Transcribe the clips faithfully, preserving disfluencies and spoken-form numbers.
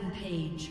Rampage.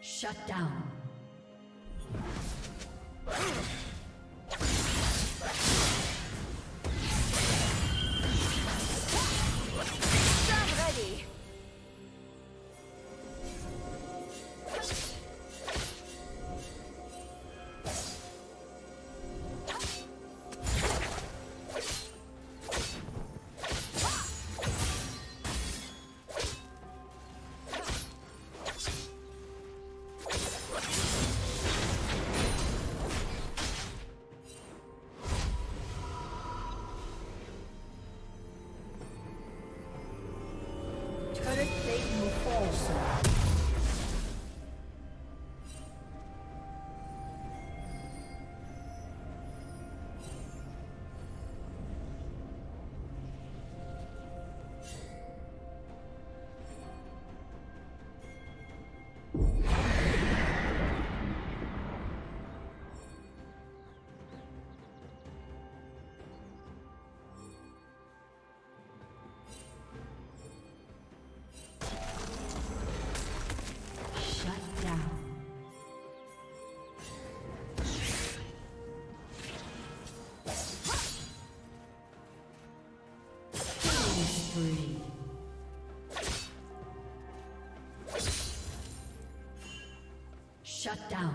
Shut down. spree. Shut down.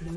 Blue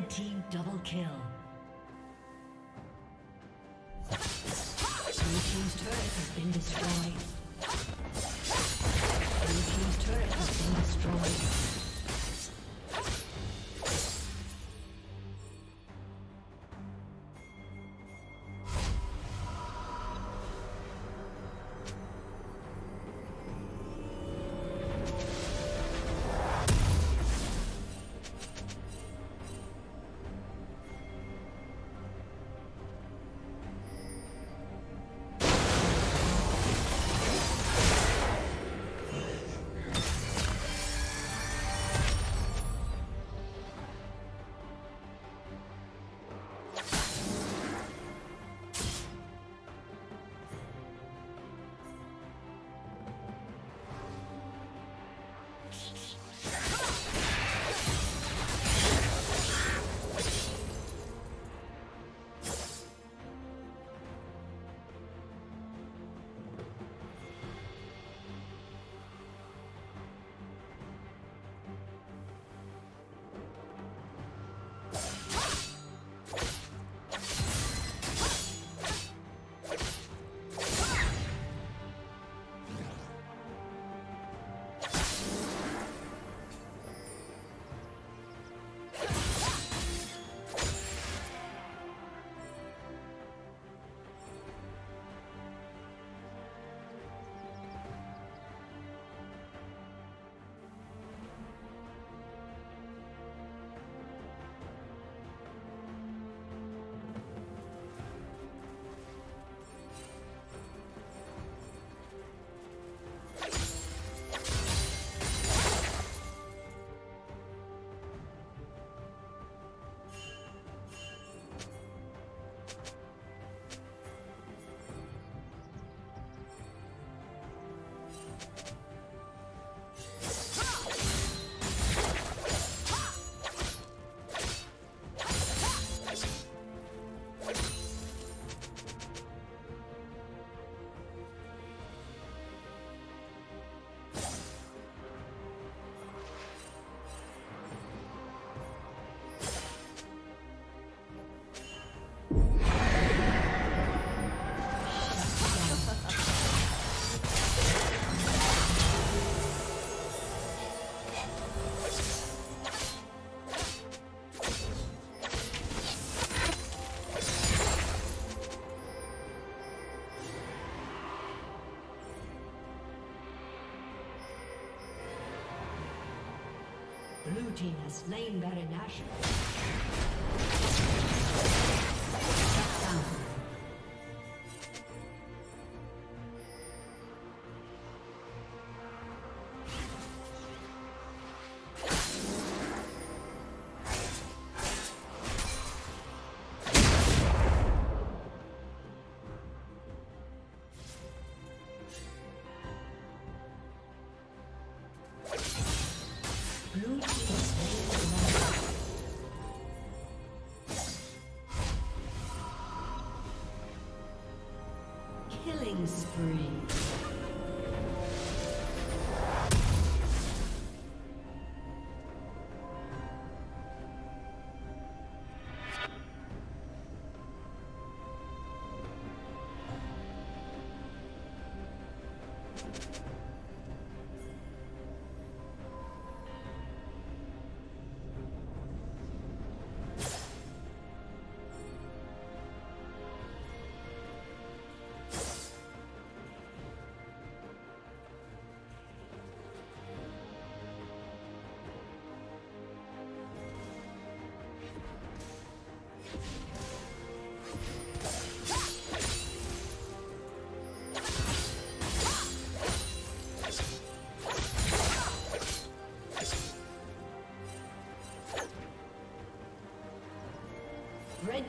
Red team double kill. Blue team's turret has been destroyed. Blue team's turret has been destroyed. Blue team has slain Baron Nashor. Shut down. Killing spree. Red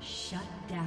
Shut down.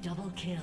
Double kill.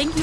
Thank you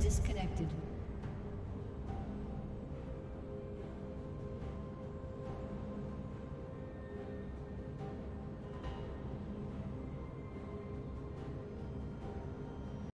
Disconnected.